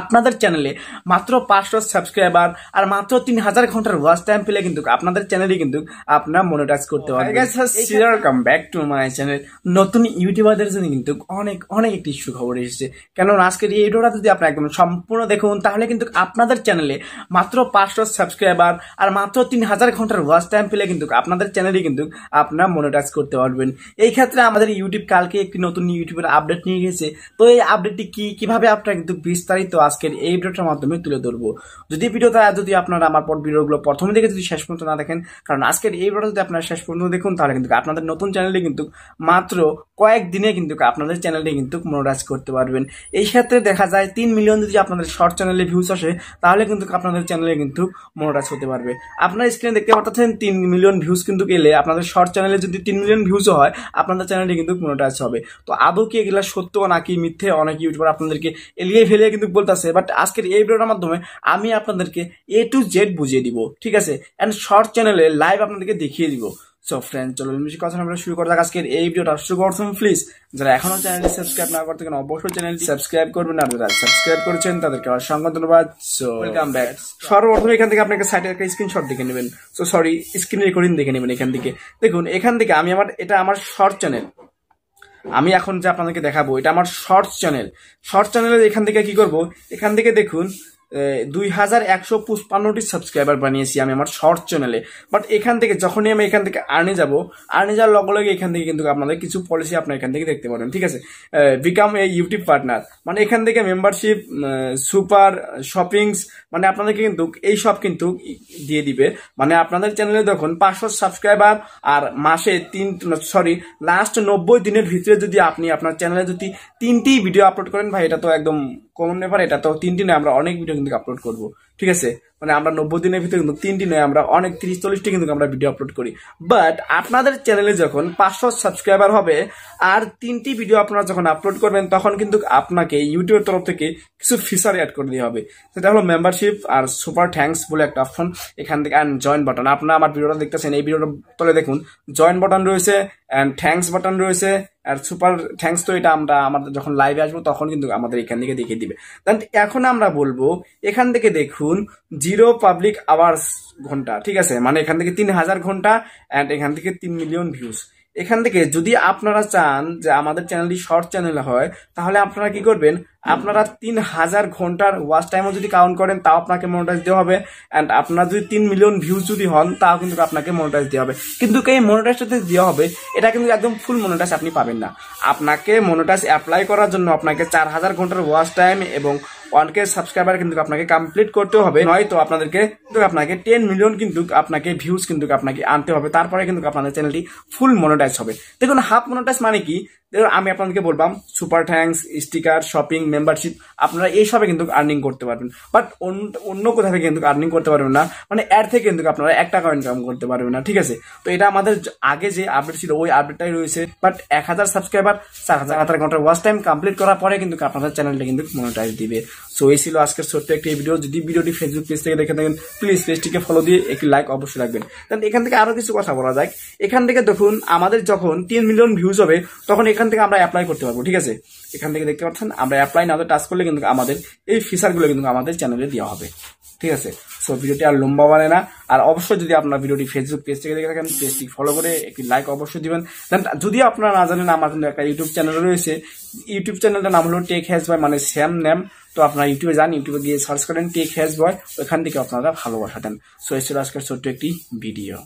আপনাদের চ্যানেলে মাত্র 500 সাবস্ক্রাইবার আর মাত্র 3000 ঘন্টার ওয়াচ টাইম পেলে কিন্তু আপনাদের চ্যানেলে কিন্তু আপনারা মনিটাইজ করতে পারবেন। Guys welcome back to my channel. নতুন ইউটিউবারদের জন্য কিন্তু অনেক অনেক একটি সুখবর এসেছে, কারণ আজকের এই ভিডিওটা যদি আপনারা একদম সম্পূর্ণ দেখুন তাহলে কিন্তু আপনাদের চ্যানেলে মাত্র 500 সাবস্ক্রাইবার আর মাত্র 3000 ঘন্টার ওয়াচ টাইম পেলে কিন্তু আপনাদের চ্যানেলে কিন্তু আপনারা মনিটাইজ করতে পারবেন। এই ক্ষেত্রে আমাদের ইউটিউব কালকে একটি নতুন ইউটিউবের আপডেট নিয়ে গেছে, তো এই আপডেটটি কিভাবে আপনারা কিন্তু বিস্তারিত আজকের এই ভিডিওটার মাধ্যমে তুলে ধরবো। যদি ভিডিওটা যদি আপনারা আমার ভিডিওগুলো প্রথমে দেখে যদি শেষ পর্যন্ত না দেখেন, কারণ আজকের এই ভিডিওটা যদি আপনারা শেষ পর্যন্ত দেখুন তাহলে কিন্তু আপনাদের নতুন চ্যানেলে কিন্তু মাত্র কয়েকদিনে কিন্তু আপনাদের চ্যানেলে কিন্তু মনিটাইজ করতে পারবেন। এই ক্ষেত্রে দেখা যায় 3 মিলিয়ন যদি আপনাদের শর্ট চ্যানেলে ভিউজ আসে তাহলে কিন্তু আপনাদের চ্যানেলে কিন্তু মনিটাইজ হতে পারবে। আপনারা স্ক্রিনে দেখতে পাচ্ছেন 3 মিলিয়ন ভিউজ কিন্তু এলে আপনাদের শর্ট চ্যানেলে যদি 3 মিলিয়ন ভিউজ হয় আপনাদের চ্যানেলে কিন্তু মনিটাইজ হবে। তো আদৌ কি এগুলো সত্য নাকি মিথ্যে, অনেক ইউটিউবার আপনাদেরকে এলিয়ে ফেলে কিন্তু বলতে, বাট আজকের এই ভিডিওটার মাধ্যমে আমি আপনাদেরকে A to Z বুঝিয়ে দিব, ঠিক আছে, এন্ড শর্ট চ্যানেলে লাইভ আপনাদেরকে দেখিয়ে দিব। সো ফ্রেন্ড চলুন বেশি কথা আমরা শুরু করা যাক আজকের এই ভিডিওটা। শুরু করুন প্লিজ, যারা এখনো চ্যানেলটি সাবস্ক্রাইব না করতে কেন অবশ্যই চ্যানেলটি সাবস্ক্রাইব করবেন, আর যারা সাবস্ক্রাইব করেছেন তাদেরকে অসংখ্য ধন্যবাদ। So welcome back. সর্বপ্রথম এখান থেকে আপনাকে সাইডে একটা স্ক্রিনশট দেখে নেবেন, সো সরি স্ক্রিন রেকর্ডিং দেখে নেবেন। এখান থেকে দেখুন, এখান থেকে আমি আমার এটা আমার শর্ট চ্যানেল, আমি এখন যে আপনাদেরকে দেখাবো এটা আমার শর্টস চ্যানেল। শর্টস চ্যানেলে এখান থেকে কি করব, এখান থেকে দেখুন 2155টি সাবস্ক্রাইবার বানিয়েছি আমি আমার শর্ট চ্যানেলে। বাট এখান থেকে যখনই আমি এখান থেকে আর্নে যাওয়ার লগে লগে এখান থেকে কিন্তু আপনাদের কিছু পলিসি আপনার এখান থেকে দেখতে পারেন, ঠিক আছে। বিকাম এ ইউটিউব পার্টনার, মানে এখান থেকে মেম্বারশিপ, সুপার শপিংস, মানে আপনাদেরকে কিন্তু এই সব কিন্তু দিয়ে দিবে। মানে আপনাদের চ্যানেলে দেখুন 500 সাবস্ক্রাইবার আর মাসে লাস্ট 90 দিনের ভিতরে যদি আপনি আপনার চ্যানেলে যদি 3টি ভিডিও আপলোড করেন, ভাই এটা তো একদম কমন ব্যাপার, এটা তো 3টি না, আমরা অনেক ভিডিও কিন্তু আপলোড করবো, ঠিক আছে। মানে আমরা 90 দিনের ভিতরে কিন্তু 3টি নয়, আমরা অনেক 30-40টি কিন্তু আমরা ভিডিও আপলোড করি। বাট আপনাদের চ্যানেলে যখন 500 সাবস্ক্রাইবার হবে আর 3টি ভিডিও আপনারা যখন আপলোড করবেন তখন কিন্তু আপনাকে ইউটিউবের তরফ থেকে কিছু ফিচার অ্যাড করে দেওয়া হবে, সেটা হলো মেম্বারশিপ আর সুপার থ্যাঙ্কস বলে একটা অপশন এখান থেকে, অ্যান্ড জয়েন বাটন। আপনারা আমার ভিডিওটা দেখতেছেন, এই ভিডিওটা তলে দেখুন জয়েন বাটন রয়েছে, অ্যান্ড থ্যাঙ্কস বাটন রয়েছে, আর সুপার থ্যাঙ্কস তো এটা আমরা আমাদের যখন লাইভে আসবো তখন কিন্তু আমাদের এখান থেকে দেখিয়ে দিবে। এখন আমরা বলবো এখান থেকে দেখুন 0 পাবলিক আওয়ার্স ঘন্টা, ঠিক আছে, মানে এখান থেকে 3000 ঘন্টা অ্যান্ড এখান থেকে 3 মিলিয়ন ভিউজ। এখান থেকে যদি আপনারা চান যে আমাদের চ্যানেলটি শর্ট চ্যানেল হয় তাহলে আপনারা কি করবেন, আপনারা 3000 ঘন্টার ওয়াচ টাইমও যদি কাউন্ট করেন তাও আপনাকে মনিটাইজ দেওয়া হবে, অ্যান্ড আপনারা যদি 3 মিলিয়ন ভিউজ যদি হন তাও কিন্তু আপনাকে মনিটাইজ দেওয়া হবে। কিন্তু এই মনিটাইজটা দেওয়া হবে এটা কিন্তু একদম ফুল মনিটাইজ আপনি পাবেন না, আপনাকে মনিটাইজ অ্যাপ্লাই করার জন্য আপনাকে 4000 ঘন্টার ওয়াচ টাইম এবং 1K সাবস্ক্রাইবার কিন্তু আপনাকে কমপ্লিট করতে হবে, নয়তো আপনাদেরকে কিন্তু আপনাকে 10 মিলিয়ন কিন্তু আপনাকে ভিউজ কিন্তু আপনাকে আনতে হবে, তারপরে কিন্তু আপনাদের চ্যানেলটি ফুল মনিটাইজ হবে। দেখুন হাফ মনিটাইজ মানে কি, আমি আপনাদেরকে বললাম super thanks, sticker, shopping, membership, আপনারা এইসবে কিন্তু আর্নিং করতে পারবেন, বাট অন্য কোথা থেকে কিন্তু আর্নিং করতে পারবেন না, মানে অ্যাড থেকে কিন্তু আপনারা 1 টাকা ইনকাম করতে পারবেন না, ঠিক আছে। তো এটা আমাদের আগে যে আপডেট ছিল ওই আপডেটটাই রয়েছে, বাট 1000 সাবস্ক্রাইবার 4000 ঘন্টার ওয়াচ টাইম কমপ্লিট করার পরে কিন্তু আপনাদের চ্যানেলটা কিন্তু মনিটাইজ দিবে। সো এই ছিল আজকের ছোট্ট একটি ভিডিও। যদি ভিডিওটি ফেসবুক পেজ থেকে দেখে থাকেন প্লিজ পেজটিকে ফলো দিয়ে একটি লাইক অবশ্যই রাখবেন। কারণ এখান থেকে আরও কিছু কথা বলা যায়, এখান থেকে দেখুন আমাদের যখন 3 মিলিয়ন ভিউজ হবে তখন এখান থেকে আমরা অ্যাপ্লাই করতে পারবো, ঠিক আছে। এখান থেকে দেখতে পাচ্ছেন আমরা অ্যাপ্লাই না টাচ করলে কিন্তু আমাদের এই ফিচারগুলো কিন্তু আমাদের চ্যানেলে দেওয়া হবে, ঠিক আছে। সো ভিডিওটি আর লম্বা বানায় না, আর অবশ্যই যদি আপনার ভিডিওটি ফেসবুক পেজ থেকে দেখে থাকেন পেজটি ফলো করে একটি লাইক অবশ্যই দিবেন। যদি আপনারা না জানেন আমার কিন্তু একটা ইউটিউব চ্যানেল রয়েছে, ইউটিউব চ্যানেলটার নাম হলো টেক হ্যাজ বয়, মানে স্যাম নেম। তো আপনারা ইউটিউবে যান, ইউটিউবে গিয়ে সার্চ করেন টেক হ্যাজ বয়, ওখান থেকে আপনারা ভালোবাসা দেন। সো এই ছিল আজকের ছোট্ট একটি ভিডিও।